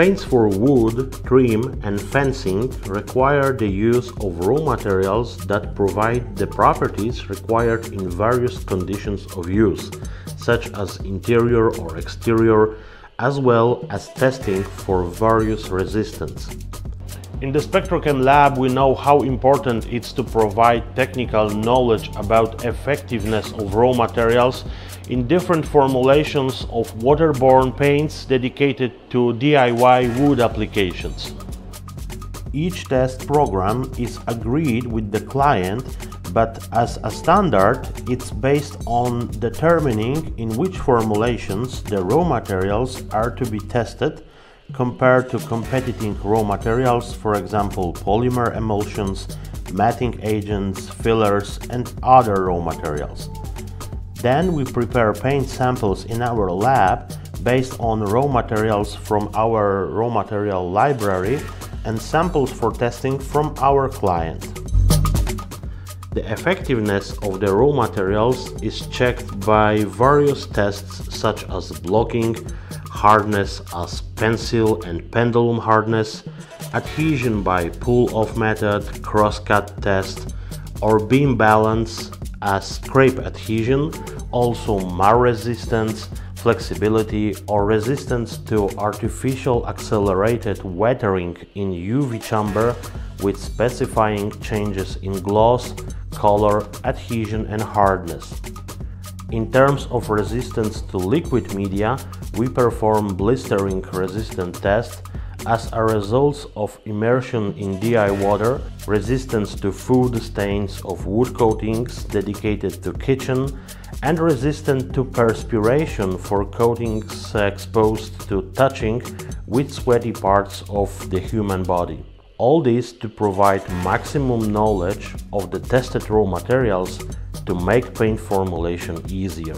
Paints for wood, trim and fencing require the use of raw materials that provide the properties required in various conditions of use, such as interior or exterior, as well as testing for various resistance. In the Spektrochem lab we know how important it is to provide technical knowledge about effectiveness of raw materials in different formulations of waterborne paints dedicated to DIY wood applications. Each test program is agreed with the client, but as a standard it's based on determining in which formulations the raw materials are to be tested compared to competing raw materials, for example polymer emulsions, matting agents, fillers and other raw materials. Then we prepare paint samples in our lab based on raw materials from our raw material library and samples for testing from our client. The effectiveness of the raw materials is checked by various tests such as blocking, hardness as pencil and pendulum hardness, adhesion by pull-off method, crosscut test, or beam balance as scrape adhesion, also mar resistance, flexibility or resistance to artificial accelerated weathering in UV chamber with specifying changes in gloss, color, adhesion and hardness. In terms of resistance to liquid media, we perform blistering resistant test as a result of immersion in DI water, resistance to food stains of wood coatings dedicated to kitchen, and resistant to perspiration for coatings exposed to touching with sweaty parts of the human body. All this to provide maximum knowledge of the tested raw materials to make paint formulation easier.